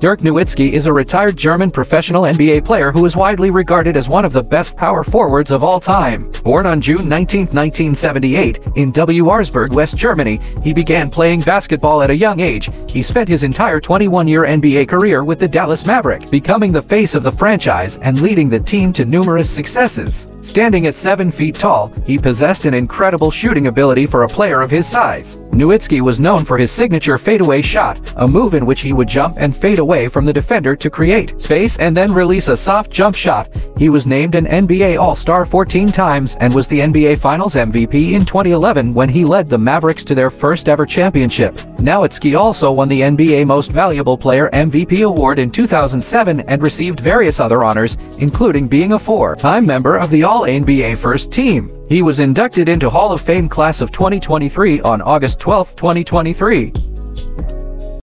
Dirk Nowitzki is a retired German professional NBA player who is widely regarded as one of the best power forwards of all time. Born on June 19, 1978, in Würzburg, West Germany, he began playing basketball at a young age. He spent his entire 21-year NBA career with the Dallas Mavericks, becoming the face of the franchise and leading the team to numerous successes. Standing at 7 feet tall, he possessed an incredible shooting ability for a player of his size. Nowitzki was known for his signature fadeaway shot, a move in which he would jump and fade away from the defender to create space and then release a soft jump shot. He was named an NBA All-Star 14 times and was the NBA Finals MVP in 2011 when he led the Mavericks to their first-ever championship. Nowitzki also won the NBA Most Valuable Player MVP award in 2007 and received various other honors, including being a four-time member of the All-NBA First Team. He was inducted into Hall of Fame Class of 2023 on August 12, 2023.